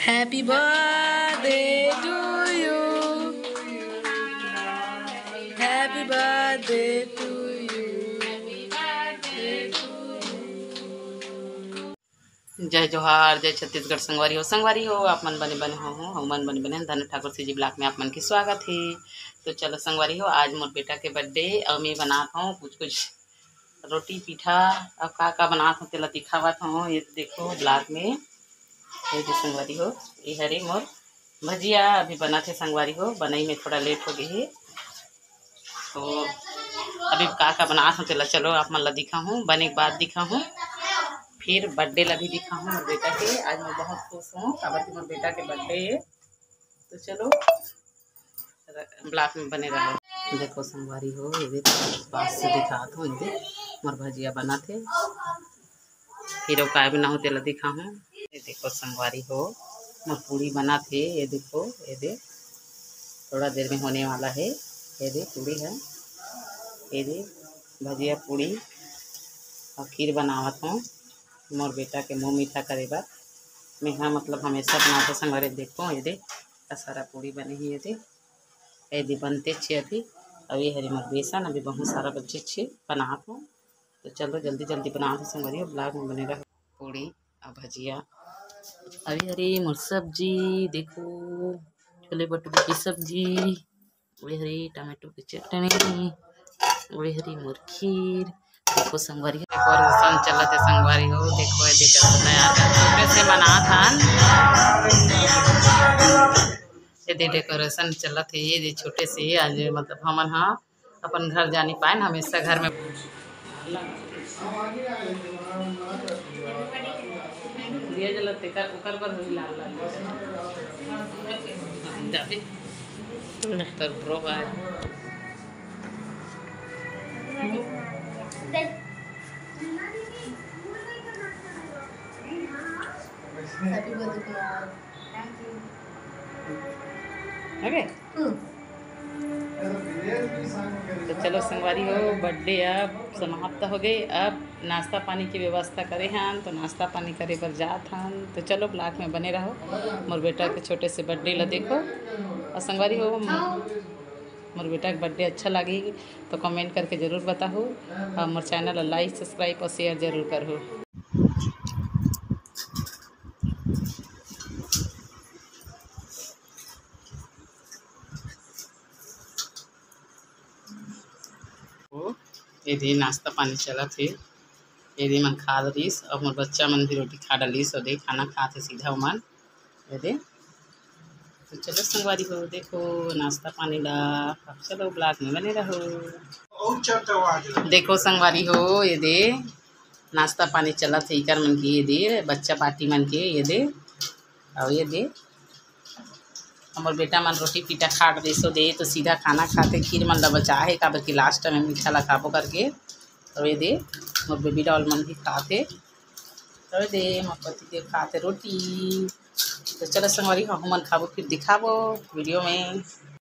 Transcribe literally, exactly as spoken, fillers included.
Happy birthday to you, happy birthday to you. जय जोहार, जय छत्तीसगढ़। संगवारी हो संगवारी हो, आप मन बने बने हो हो मन बने बने। धनु ठाकुर सी जी ब्लॉग में आप मन के स्वागत है। तो चलो संगवारी हो, आज मोर बेटा के बर्थडे और मैं बनाता हूँ कुछ कुछ रोटी पीठा और का का बनात हूँ, तेला दिखावत हूँ। ये देखो ब्लॉग में, ये जो संगवारी हो, ये हरे मोर भजिया अभी बना थे। संगवारी हो बनाई में थोड़ा लेट हो गई है, तो अभी का का बनात हूँ तेला चलो आप मन ला दिखा हूँ। बने के बाद दिखा हूँ, फिर बर्थडे ला भी दिखा हूँ मोर बेटा के। आज मैं बहुत खुश हूँ काबर कि मोर बेटा के बर्थडे है। तो चलो ब्लॉग में बने रहो। देखो संगवारी हो, ये पास से दिखा तो मोर भजिया बना थे, फिर वो काय बना हो तेला दिखा हूँ। ये देखो संगवारी हो, मोर पूरी बना थे। ये देखो, ये देख थोड़ा देर में होने वाला है। ये देख पूरी है, ये देख भजिया पूरी और खीर बनावत हूँ मोर बेटा के मुँह मीठा करे बार। मीठा मतलब हमेशा बनाते संगवारी। देखो ये देख सारा पूरी बने ही, ये देख ऐदी बनते छे अभी। अभी हरी मर बेसन अभी बहुत सारा बच्चे छे बना हूँ। तो चलो जल्दी जल्दी बना दो संगवारी, ब्लॉग में बने रहो। पूड़ी और भजिया अभी हरी मर सब्जी, देखो छोले भटूरे की सब्जी, वही हरी टमाटो की चटनी, वही हरी मोर खीर। देखो संगवारी और चला थे संगवारी हो। देखो ऐसे कैसे बना था, ये डेकोरेशन चला थे। ये छोटे से आज मतलब हमन हाँ अपन घर जाने पाए ना, हमेशा घर में। ओके तो चलो संगवारी हो, बर्थडे अब समाप्त हो गए। अब नाश्ता पानी की व्यवस्था करे हन, तो नाश्ता पानी करे पर जात हन। तो चलो ब्लॉग में बने रहो, मोर बेटा के छोटे से बर्थडे ला देखो। और संगवारी हो, मोर बेटा के बर्थडे अच्छा लगी तो कमेंट करके ज़रूर बताओ और मोर चैनल लाइक सब्सक्राइब और शेयर जरूर करो। ये नाश्ता पानी चला थे, ये मन खा दलिस और मोर बच्चा मन भी रोटी खा डालिस और दे खाना खा थे सीधा उमन। ये तो चलो संगवारी हो, देखो नाश्ता पानी ला। अब चलो ब्लॉग में बने रहो। देखो संगवारी हो, ये दे नाश्ता पानी चला थे इकर मन के, ये दे बच्चा पार्टी मन के, ये दे और ये दे मोर बेटा मन रोटी पीटा खा देसो दे। तो सीधा खाना खाते खीर मन ला बचा है काबर की लास्ट में मीठा ला खाबो करके। और ये दे मोर बेबी डॉल मन भी खाते, और ये दे मोर पति देव खाते रोटी। तो चलो संगवारी हो, हमन खाबो फिर दिखाबो वीडियो में।